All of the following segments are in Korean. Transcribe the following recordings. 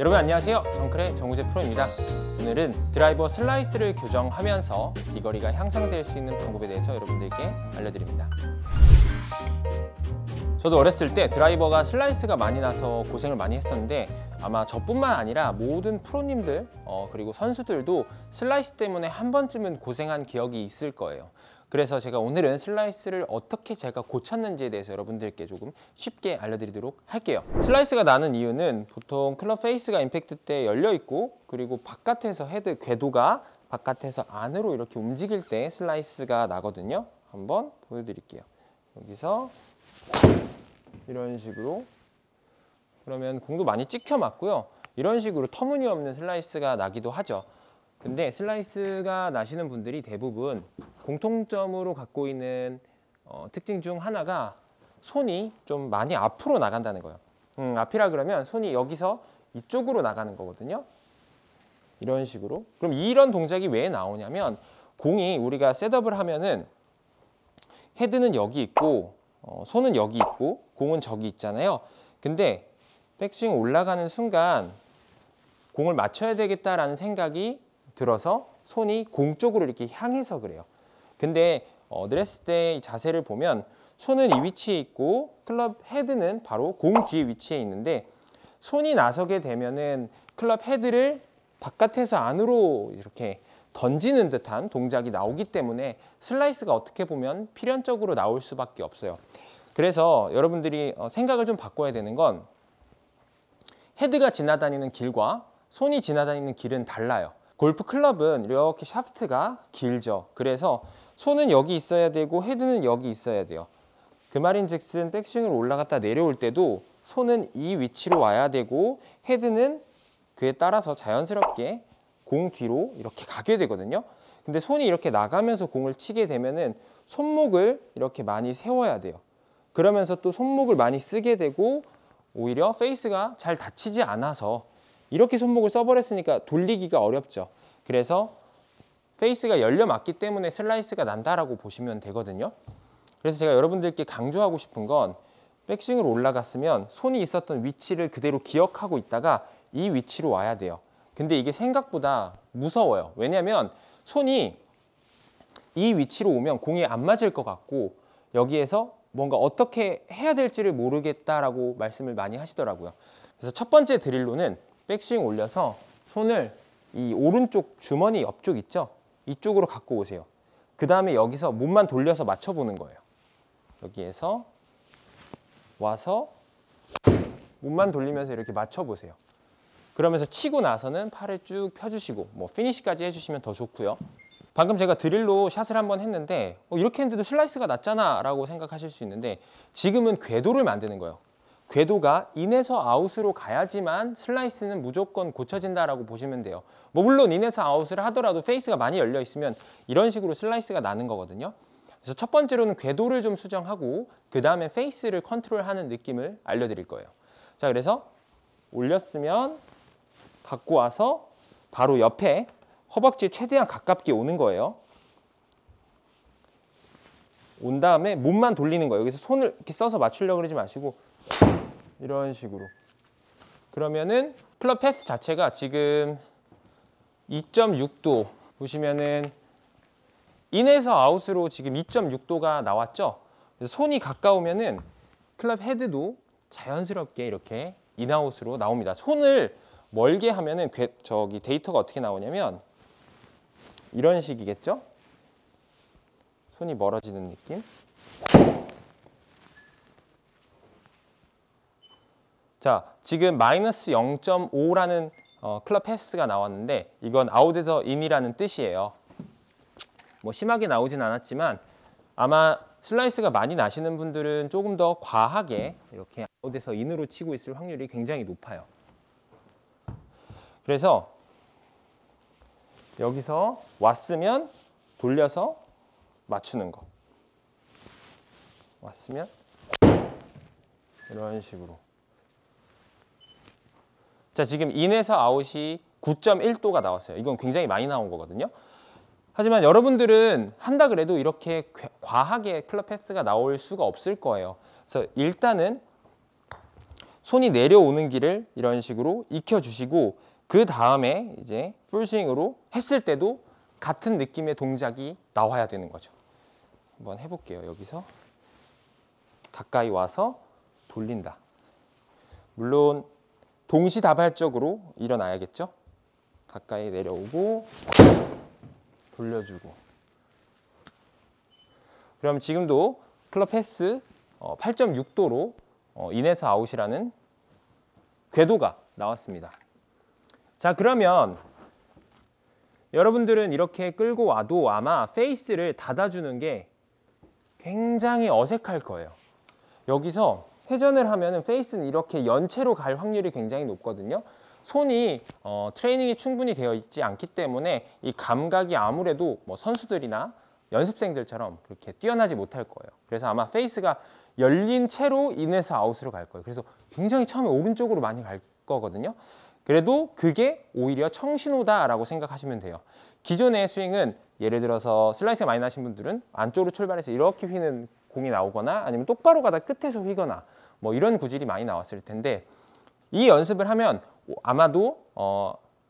여러분 안녕하세요. 정클의 정우재 프로입니다. 오늘은 드라이버 슬라이스를 교정하면서 비거리가 향상될 수 있는 방법에 대해서 여러분들께 알려드립니다. 저도 어렸을 때 드라이버가 슬라이스가 많이 나서 고생을 많이 했었는데 아마 저뿐만 아니라 모든 프로님들 그리고 선수들도 슬라이스 때문에 한 번쯤은 고생한 기억이 있을 거예요. 그래서 제가 오늘은 슬라이스를 어떻게 제가 고쳤는지에 대해서 여러분들께 조금 쉽게 알려드리도록 할게요. 슬라이스가 나는 이유는 보통 클럽 페이스가 임팩트 때 열려있고 그리고 바깥에서 헤드 궤도가 바깥에서 안으로 이렇게 움직일 때 슬라이스가 나거든요. 한번 보여드릴게요. 여기서 이런 식으로 그러면 공도 많이 찍혀 맞고요. 이런 식으로 터무니없는 슬라이스가 나기도 하죠. 근데 슬라이스가 나시는 분들이 대부분 공통점으로 갖고 있는 특징 중 하나가 손이 좀 많이 앞으로 나간다는 거예요. 앞이라 그러면 손이 여기서 이쪽으로 나가는 거거든요. 이런 식으로. 그럼 이런 동작이 왜 나오냐면 공이 우리가 셋업을 하면은 헤드는 여기 있고 손은 여기 있고 공은 저기 있잖아요. 근데 백스윙 올라가는 순간 공을 맞춰야 되겠다라는 생각이 들어서 손이 공 쪽으로 이렇게 향해서 그래요. 근데 드레스 때 이 자세를 보면 손은 이 위치에 있고 클럽 헤드는 바로 공 뒤에 위치에 있는데 손이 나서게 되면은 클럽 헤드를 바깥에서 안으로 이렇게 던지는 듯한 동작이 나오기 때문에 슬라이스가 어떻게 보면 필연적으로 나올 수밖에 없어요. 그래서 여러분들이 생각을 좀 바꿔야 되는 건 헤드가 지나다니는 길과 손이 지나다니는 길은 달라요. 골프 클럽은 이렇게 샤프트가 길죠. 그래서 손은 여기 있어야 되고 헤드는 여기 있어야 돼요. 그 말인즉슨 백스윙으로 올라갔다 내려올 때도 손은 이 위치로 와야 되고 헤드는 그에 따라서 자연스럽게 공 뒤로 이렇게 가게 되거든요. 근데 손이 이렇게 나가면서 공을 치게 되면은 손목을 이렇게 많이 세워야 돼요. 그러면서 또 손목을 많이 쓰게 되고 오히려 페이스가 잘 닫히지 않아서 이렇게 손목을 써버렸으니까 돌리기가 어렵죠. 그래서 페이스가 열려 맞기 때문에 슬라이스가 난다라고 보시면 되거든요. 그래서 제가 여러분들께 강조하고 싶은 건 백스윙으로 올라갔으면 손이 있었던 위치를 그대로 기억하고 있다가 이 위치로 와야 돼요. 근데 이게 생각보다 무서워요. 왜냐면 손이 이 위치로 오면 공이 안 맞을 것 같고 여기에서 뭔가 어떻게 해야 될지를 모르겠다라고 말씀을 많이 하시더라고요. 그래서 첫 번째 드릴로는 백스윙 올려서 손을 이 오른쪽 주머니 옆쪽 있죠? 이쪽으로 갖고 오세요. 그 다음에 여기서 몸만 돌려서 맞춰보는 거예요. 여기에서 와서 몸만 돌리면서 이렇게 맞춰보세요. 그러면서 치고 나서는 팔을 쭉 펴주시고 뭐 피니시까지 해주시면 더 좋고요. 방금 제가 드릴로 샷을 한번 했는데 이렇게 했는데도 슬라이스가 났잖아 라고 생각하실 수 있는데 지금은 궤도를 만드는 거예요. 궤도가 인에서 아웃으로 가야지만 슬라이스는 무조건 고쳐진다라고 보시면 돼요. 뭐 물론 인에서 아웃을 하더라도 페이스가 많이 열려 있으면 이런 식으로 슬라이스가 나는 거거든요. 그래서 첫 번째로는 궤도를 좀 수정하고 그 다음에 페이스를 컨트롤하는 느낌을 알려드릴 거예요. 자, 그래서 올렸으면 갖고 와서 바로 옆에 허벅지에 최대한 가깝게 오는 거예요. 온 다음에 몸만 돌리는 거예요. 여기서 손을 이렇게 써서 맞추려고 그러지 마시고 이런 식으로. 그러면은 클럽 패스 자체가 지금 2.6도 보시면은 인에서 아웃으로 지금 2.6도가 나왔죠. 그래서 손이 가까우면은 클럽 헤드도 자연스럽게 이렇게 인아웃으로 나옵니다. 손을 멀게 하면은 저기 데이터가 어떻게 나오냐면 이런 식이겠죠. 손이 멀어지는 느낌. 자, 지금 마이너스 0.5라는 클럽 패스가 나왔는데 이건 아웃에서 인이라는 뜻이에요. 뭐 심하게 나오진 않았지만 아마 슬라이스가 많이 나시는 분들은 조금 더 과하게 이렇게 아웃에서 인으로 치고 있을 확률이 굉장히 높아요. 그래서 여기서 왔으면 돌려서 맞추는 거. 왔으면 이런 식으로. 자, 지금 인에서 아웃이 9.1도가 나왔어요. 이건 굉장히 많이 나온 거거든요. 하지만 여러분들은 한다 그래도 이렇게 과하게 클럽 패스가 나올 수가 없을 거예요. 그래서 일단은 손이 내려오는 길을 이런 식으로 익혀주시고 그 다음에 이제 풀스윙으로 했을 때도 같은 느낌의 동작이 나와야 되는 거죠. 한번 해볼게요. 여기서 가까이 와서 돌린다. 물론 동시다발적으로 일어나야겠죠. 가까이 내려오고 돌려주고. 그럼 지금도 클럽 패스 8.6도로 인에서 아웃이라는 궤도가 나왔습니다. 자, 그러면 여러분들은 이렇게 끌고 와도 아마 페이스를 닫아주는 게 굉장히 어색할 거예요. 여기서 회전을 하면 페이스는 이렇게 연체로 갈 확률이 굉장히 높거든요. 손이 트레이닝이 충분히 되어 있지 않기 때문에 이 감각이 아무래도 뭐 선수들이나 연습생들처럼 그렇게 뛰어나지 못할 거예요. 그래서 아마 페이스가 열린 채로 인에서 아웃으로 갈 거예요. 그래서 굉장히 처음에 오른쪽으로 많이 갈 거거든요. 그래도 그게 오히려 청신호다라고 생각하시면 돼요. 기존의 스윙은 예를 들어서 슬라이스가 많이 나신 분들은 안쪽으로 출발해서 이렇게 휘는 공이 나오거나 아니면 똑바로 가다 끝에서 휘거나 뭐 이런 구질이 많이 나왔을 텐데 이 연습을 하면 아마도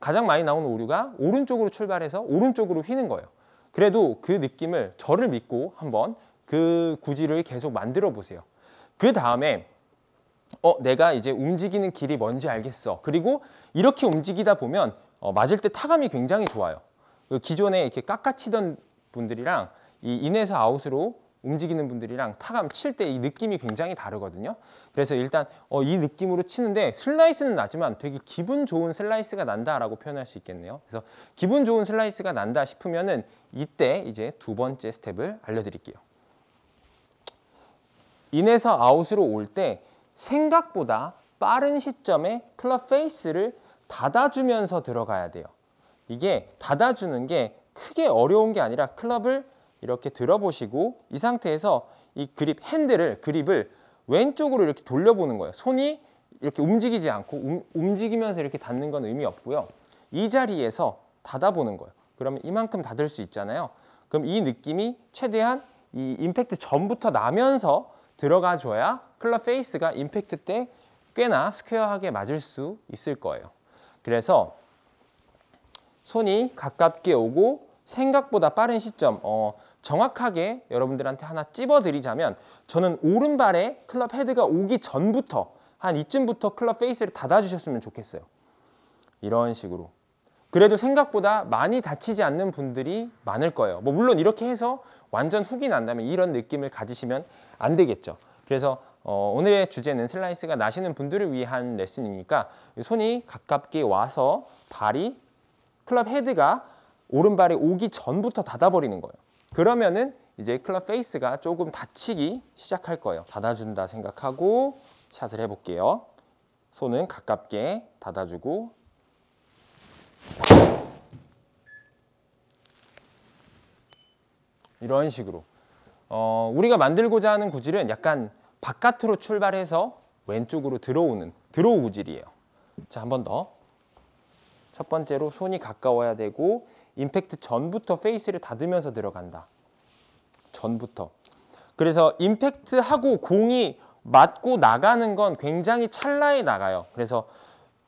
가장 많이 나오는 오류가 오른쪽으로 출발해서 오른쪽으로 휘는 거예요. 그래도 그 느낌을 저를 믿고 한번 그 구질을 계속 만들어 보세요. 그 다음에 내가 이제 움직이는 길이 뭔지 알겠어. 그리고 이렇게 움직이다 보면 맞을 때 타감이 굉장히 좋아요. 기존에 이렇게 깎아치던 분들이랑 이 인에서 아웃으로 움직이는 분들이랑 타감 칠 때 이 느낌이 굉장히 다르거든요. 그래서 일단 이 느낌으로 치는데 슬라이스는 나지만 되게 기분 좋은 슬라이스가 난다라고 표현할 수 있겠네요. 그래서 기분 좋은 슬라이스가 난다 싶으면은 이때 이제 두 번째 스텝을 알려드릴게요. 인에서 아웃으로 올 때 생각보다 빠른 시점에 클럽 페이스를 닫아주면서 들어가야 돼요. 이게 닫아주는 게 크게 어려운 게 아니라 클럽을 이렇게 들어보시고 이 상태에서 이 그립 핸들을 왼쪽으로 이렇게 돌려보는 거예요. 손이 이렇게 움직이지 않고 움직이면서 이렇게 닫는 건 의미 없고요. 이 자리에서 닫아보는 거예요. 그러면 이만큼 닫을 수 있잖아요. 그럼 이 느낌이 최대한 이 임팩트 전부터 나면서 들어가 줘야 클럽 페이스가 임팩트 때 꽤나 스퀘어하게 맞을 수 있을 거예요. 그래서 손이 가깝게 오고 생각보다 빠른 시점, 정확하게 여러분들한테 하나 찝어드리자면 저는 오른발에 클럽 헤드가 오기 전부터 한 이쯤부터 클럽 페이스를 닫아주셨으면 좋겠어요. 이런 식으로. 그래도 생각보다 많이 다치지 않는 분들이 많을 거예요. 뭐 물론 이렇게 해서 완전 훅이 난다면 이런 느낌을 가지시면 안 되겠죠. 그래서 오늘의 주제는 슬라이스가 나시는 분들을 위한 레슨이니까 손이 가깝게 와서 발이 클럽 헤드가 오른발이 오기 전부터 닫아버리는 거예요. 그러면은 이제 클럽 페이스가 조금 닫히기 시작할 거예요. 닫아준다 생각하고 샷을 해볼게요. 손은 가깝게 닫아주고 이런 식으로 우리가 만들고자 하는 구질은 약간 바깥으로 출발해서 왼쪽으로 들어오는 드로우 구질이에요. 자, 한 번 더. 첫 번째로 손이 가까워야 되고 임팩트 전부터 페이스를 닫으면서 들어간다. 전부터. 그래서 임팩트하고 공이 맞고 나가는 건 굉장히 찰나에 나가요. 그래서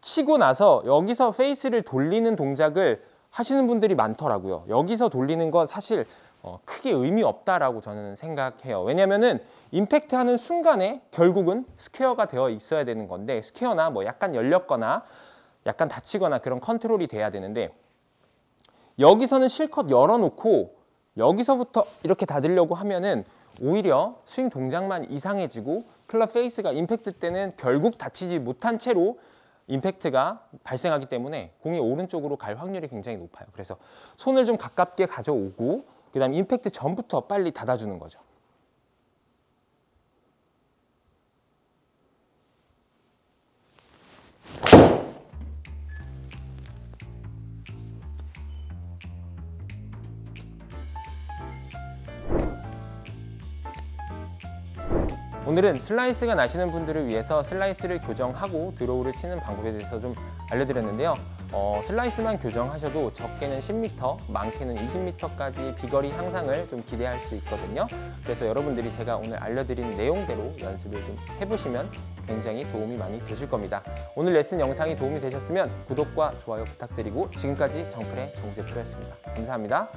치고 나서 여기서 페이스를 돌리는 동작을 하시는 분들이 많더라고요. 여기서 돌리는 건 사실 크게 의미 없다라고 저는 생각해요. 왜냐면은 임팩트하는 순간에 결국은 스퀘어가 되어 있어야 되는 건데 스퀘어나 뭐 약간 열렸거나 약간 다치거나 그런 컨트롤이 돼야 되는데 여기서는 실컷 열어놓고 여기서부터 이렇게 닫으려고 하면은 오히려 스윙 동작만 이상해지고 클럽 페이스가 임팩트 때는 결국 다치지 못한 채로 임팩트가 발생하기 때문에 공이 오른쪽으로 갈 확률이 굉장히 높아요. 그래서 손을 좀 가깝게 가져오고 그 다음 임팩트 전부터 빨리 닫아주는 거죠. 오늘은 슬라이스가 나시는 분들을 위해서 슬라이스를 교정하고 드로우를 치는 방법에 대해서 좀 알려드렸는데요. 슬라이스만 교정하셔도 적게는 10m, 많게는 20m까지 비거리 향상을 좀 기대할 수 있거든요. 그래서 여러분들이 제가 오늘 알려드린 내용대로 연습을 좀 해보시면 굉장히 도움이 많이 되실 겁니다. 오늘 레슨 영상이 도움이 되셨으면 구독과 좋아요 부탁드리고, 지금까지 정플의 정우재 프로였습니다. 감사합니다.